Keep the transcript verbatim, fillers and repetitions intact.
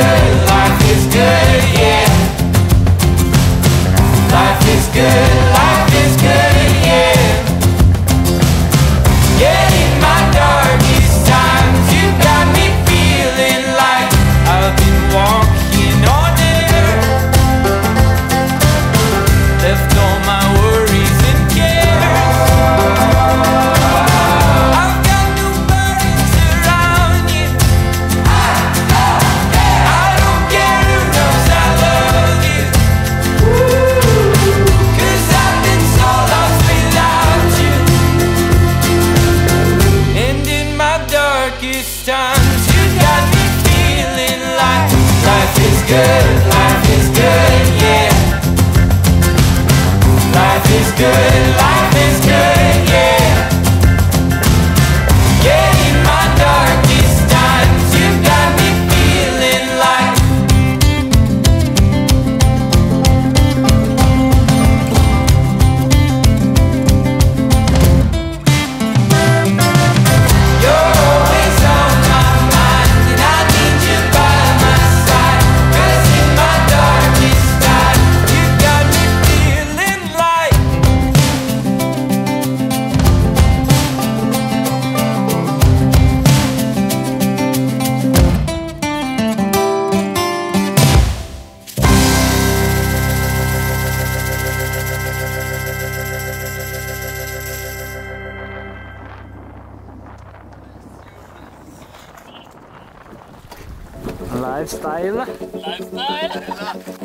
good, life is good, yeah. Life is good, life is good, yeah. Yet in my darkest times, you got me feeling like I've been walking on air. Left all my worries and cares. I've got nobody around you. I don't care who knows I love you, 'cause I've been so lost without you. And in my darkest times, you got me feeling like life is good, life is good, yeah. Life is good, life is good, yeah. Yet in my darkest times, you got me feeling like you're always on my mind, and I need you by my side. 'Cause in my darkest time, you got me feeling like lifestyle. Lifestyle.